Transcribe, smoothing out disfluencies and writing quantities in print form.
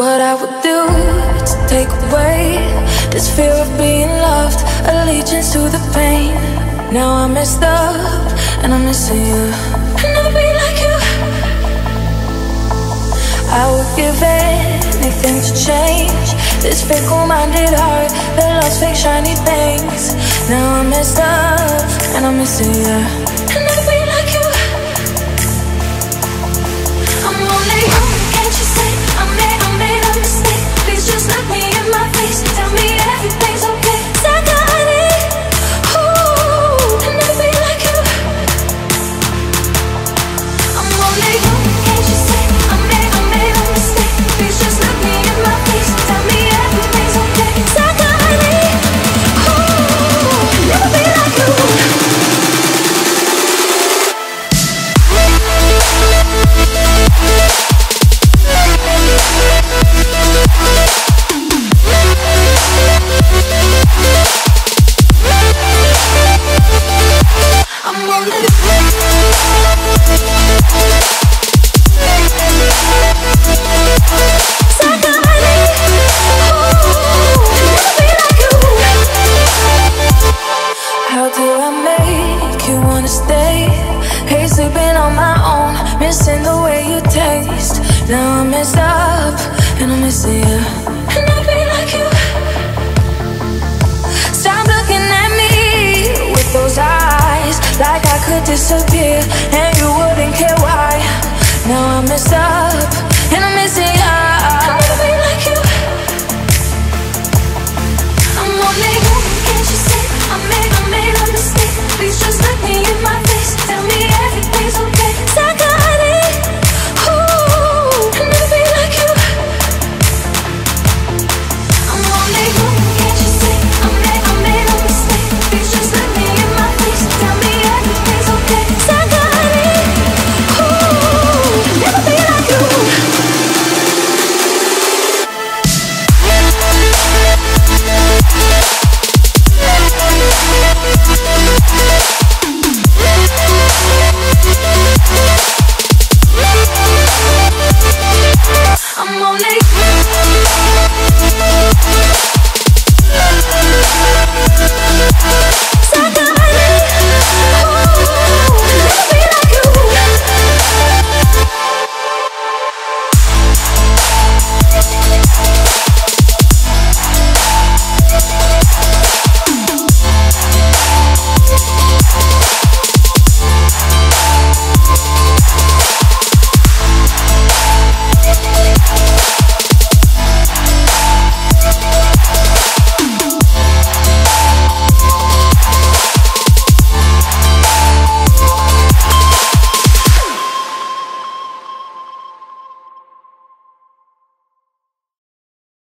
what I would do to take away this fear of being loved, allegiance to the pain. Now I'm messed up and I'm missing you. I'll never be like you. I would give anything to change this fickle-minded heart that loves fake shiny things. Now I'm messed up and I'm missing you. Missing the way you taste. Now I'm messed up and I'm missing you. I'll never be like you. Stop looking at me with those eyes, like I could disappear.